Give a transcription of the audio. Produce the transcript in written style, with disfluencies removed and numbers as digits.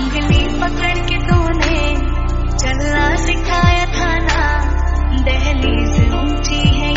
अंगली पकड़ के तूने चलना सिखाया था ना, दहलीज ऊंची है।